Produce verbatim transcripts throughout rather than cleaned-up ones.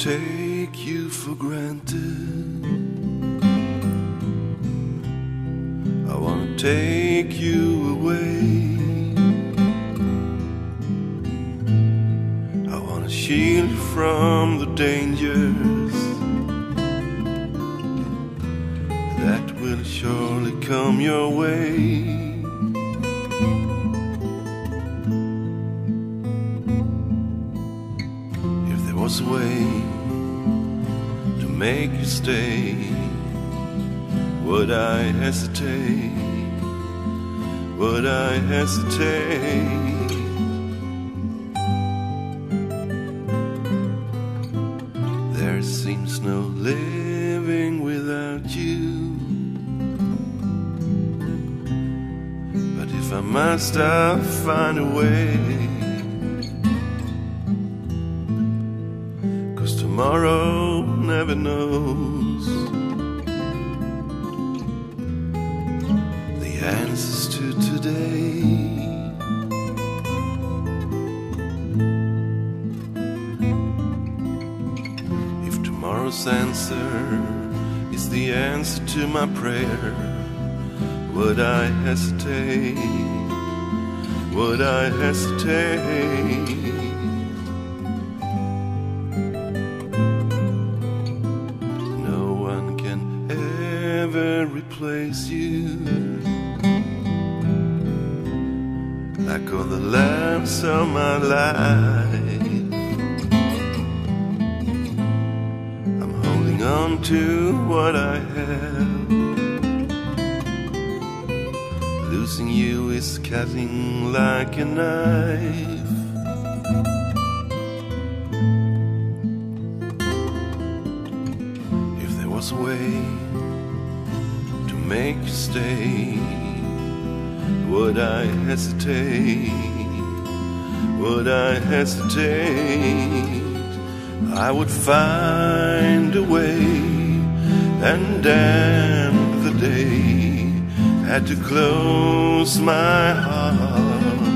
take you for granted. I wanna take you away. I wanna shield you from the dangers that will surely come your way. Was a way to make you stay, would I hesitate? Would I hesitate? There seems no living without you, but if I must, I'll find a way. Tomorrow never knows the answers to today. If tomorrow's answer is the answer to my prayer, would I hesitate? Would I hesitate? Replace you like all the laughs of my life. I'm holding on to what I have. Losing you is cutting like a knife. If there was a way make you stay, would I hesitate? Would I hesitate? I would find a way and end the day. Had to close my heart,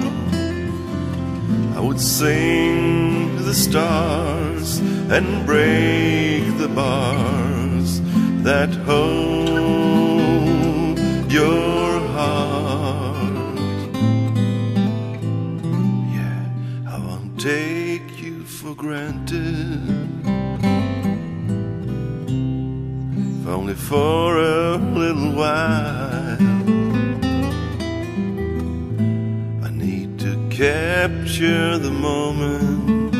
I would sing to the stars and break the bars that hold your heart. Yeah, I won't take you for granted, if only for a little while. I need to capture the moment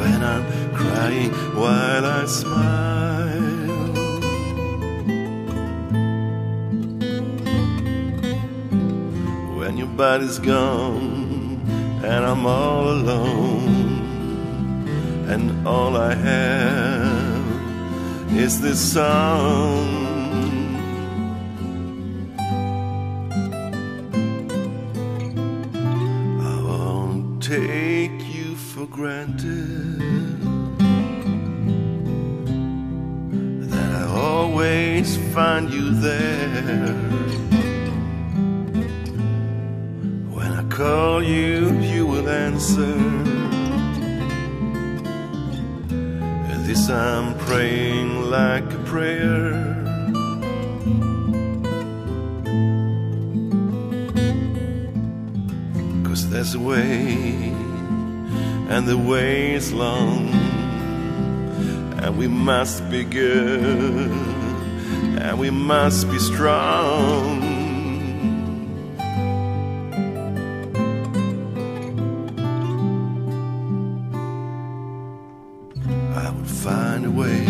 when I'm crying while I smile. Body's gone and I'm all alone, and all I have is this song. I won't take you for granted, that I always find you there. Call you, you will answer. This I'm praying like a prayer. Cause there's a way, and the way is long, and we must be good, and we must be strong. I would find a way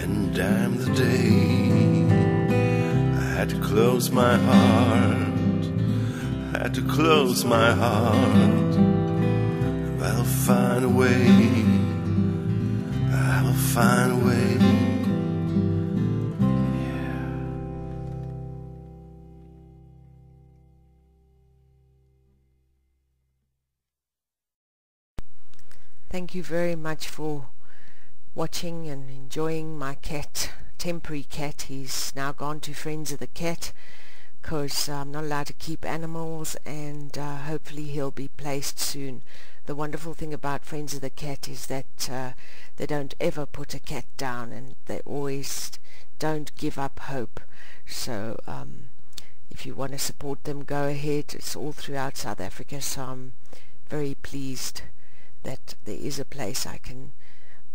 and damn the day. I had to close my heart, had to close my heart. I'll find a way, I will find a way. Thank you very much for watching and enjoying my cat, temporary cat. He's now gone to Friends of the Cat because I'm not allowed to keep animals, and uh, hopefully he'll be placed soon. the wonderful thing about Friends of the Cat is that uh, they don't ever put a cat down, and they always don't give up hope. So um, if you want to support them, go ahead. It's all throughout South Africa, so I'm very pleased that there is a place I can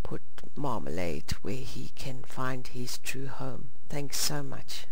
put Marmelade, where he can find his true home. Thanks so much.